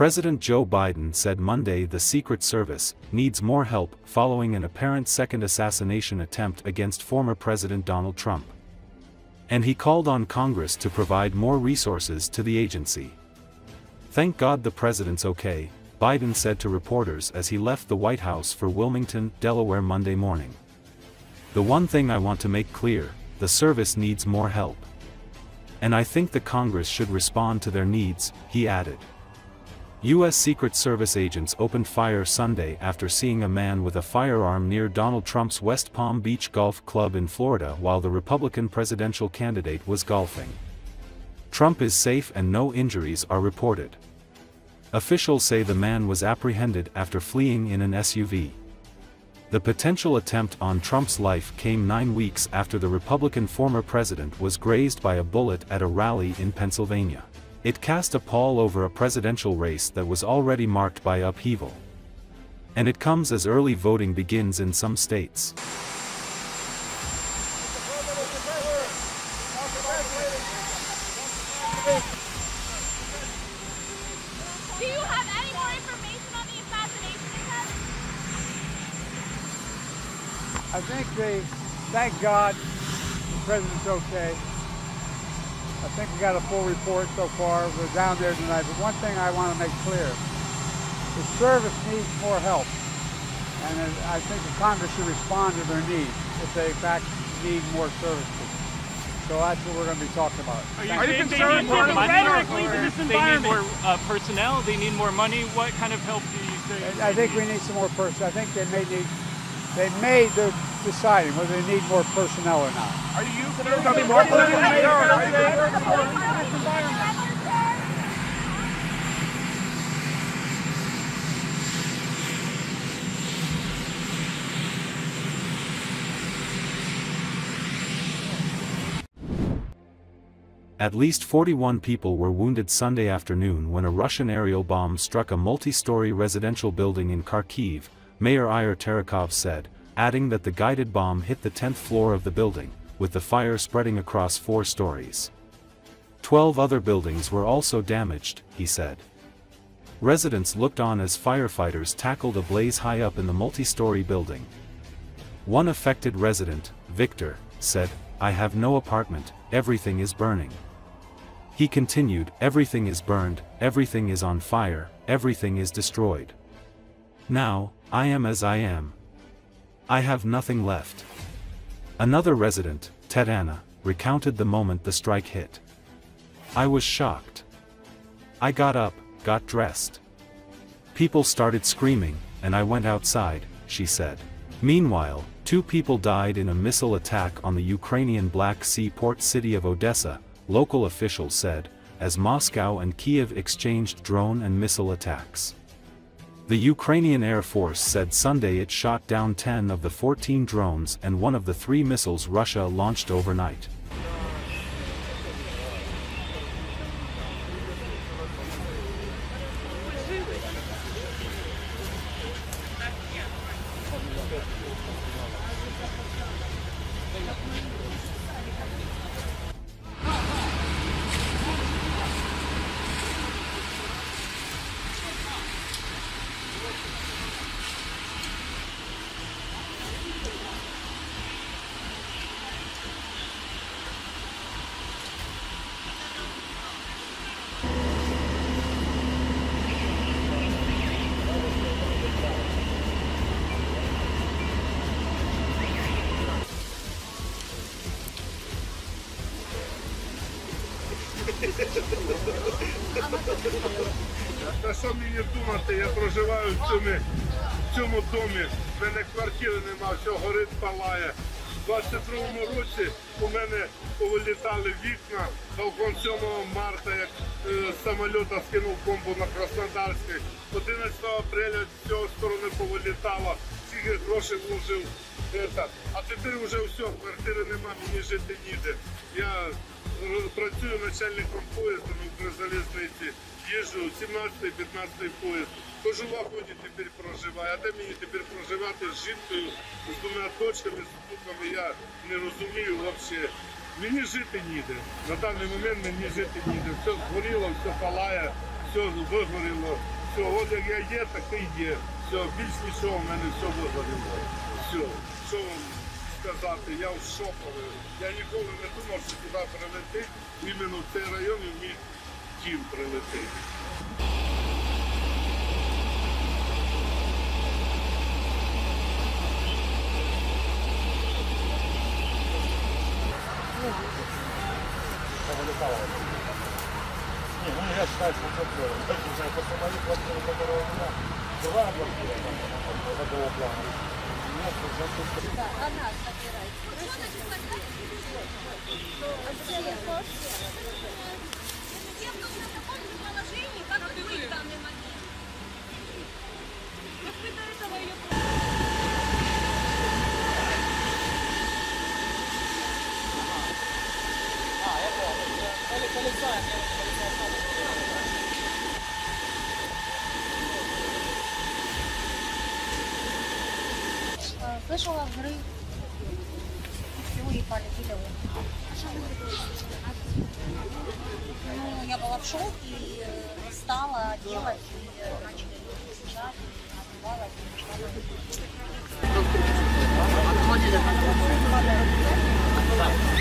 President Joe Biden said Monday the Secret Service needs more help following an apparent second assassination attempt against former President Donald Trump. And he called on Congress to provide more resources to the agency. "Thank God the president's okay," Biden said to reporters as he left the White House for Wilmington, Delaware Monday morning. "The one thing I want to make clear, the service needs more help. And I think the Congress should respond to their needs," he added. U.S. Secret Service agents opened fire Sunday after seeing a man with a firearm near Donald Trump's West Palm Beach Golf Club in Florida while the Republican presidential candidate was golfing. Trump is safe and no injuries are reported. Officials say the man was apprehended after fleeing in an SUV. The potential attempt on Trump's life came 9 weeks after the Republican former president was grazed by a bullet at a rally in Pennsylvania. It cast a pall over a presidential race that was already marked by upheaval. And it comes as early voting begins in some states. Do you have any more information on the assassination attempt? I think thank God, the president's okay. I think we got a full report so far. We're down there tonight. But one thing I want to make clear, the service needs more help. And I think the Congress should respond to their needs if they, in fact, need more services. So that's what we're going to be talking about. Are you concerned more rhetoric leads in this environment? They need more personnel? They need more money? What kind of help do you think? I think we need some more personnel. I think they're deciding whether they need more personnel or not. Are you concerned about more personnel? At least 41 people were wounded Sunday afternoon when a Russian aerial bomb struck a multi-story residential building in Kharkiv, Mayor Ihor Terekhov said, adding that the guided bomb hit the 10th floor of the building, with the fire spreading across 4 stories. 12 other buildings were also damaged, he said. Residents looked on as firefighters tackled a blaze high up in the multi-story building. One affected resident, Victor, said, "I have no apartment, everything is burning." He continued, "Everything is burned, everything is on fire, everything is destroyed. Now, I am as I am. I have nothing left." Another resident, Tedana, recounted the moment the strike hit. "I was shocked. I got up, got dressed. People started screaming, and I went outside," she said. Meanwhile, 2 people died in a missile attack on the Ukrainian Black Sea port city of Odessa, local officials said, as Moscow and Kiev exchanged drone and missile attacks. The Ukrainian Air Force said Sunday it shot down 10 of the 14 drones and one of the 3 missiles Russia launched overnight. Та що мені думати, я проживаю в цьому домі, в мене квартири нема, все горить, палає. У 22-му році у мене повилітали вікна, балкон 7 марта, як з самоліта скинув бомбу на Краснодарській. 11 апреля з цього сторони повилітало, всі гроші вложив. А тепер вже все, квартири нема, мені жити ніде. Я працюю начальником поїзду на Укрзалізниці. Їжджу 17-15 поїзд. Тож у Лахуді тепер проживаю. А де мені тепер проживати з жінкою, з 2 дочками, з внуками, я не розумію взагалі. Мені жити ніде. На даний момент мені жити ніде. Все згоріло, все палає, все вигоріло. Все, от як я є, так і є. Все, більш нічого в мене все вигоріло. Все, що вам сказати, я в шокові. Я ніколи не думав, що туди прилетить, іменно в цей район і в мій дім прилетить. Я считаю, что это было. Посмотри квартиру, которая у меня. Была квартира, такого плана. Нет, уже тут. Да, она собирает. Я в таком же положении, как и вы в данный момент. Как вы до этого ее... Слышала взрыв, и полетели . Ну, я была в шоке, и стала делать, и начали бежать, отбивалась, и начала.